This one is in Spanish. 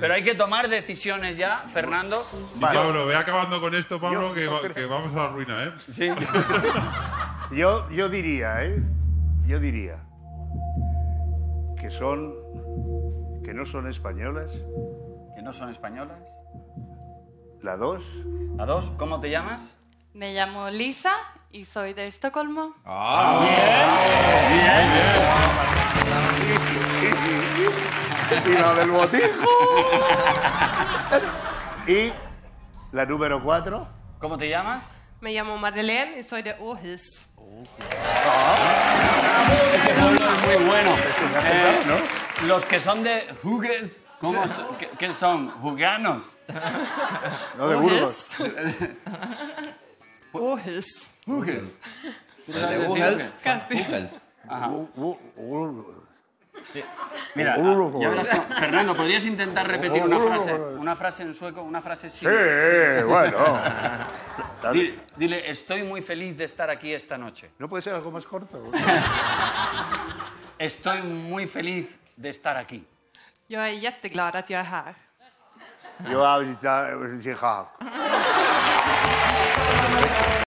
Pero hay que tomar decisiones ya, Fernando. Vale. Pablo, ve acabando con esto, Pablo, que vamos a la ruina, ¿eh? Sí. Yo diría, ¿eh? Yo diría que son... que no son españolas. ¿Que no son españolas? La dos. La dos, ¿cómo te llamas? Me llamo Lisa y soy de Estocolmo. ¡Ah! ¡Bien! ¡Bien! ¡Y la del botijo! Y la número 4. ¿Cómo te llamas? Me llamo Madeleine y soy de O'Huis. Ese pueblo es muy bueno. ¿No? Los que son de O'Huis, ¿cómo son? ¿Qué son? ¿Juganos? No, de Burgos. O'Huis. O'Huis. ¿O'Huis? Casi. Mira, Fernando, ¿podrías intentar repetir una frase en sueco, una frase sí? Sí, bueno. Dile, estoy muy feliz de estar aquí esta noche. ¿No puede ser algo más corto? Estoy muy feliz de estar aquí. Yo estoy jätteglad att jag är här. Yo estoy jätteglad att jag är här.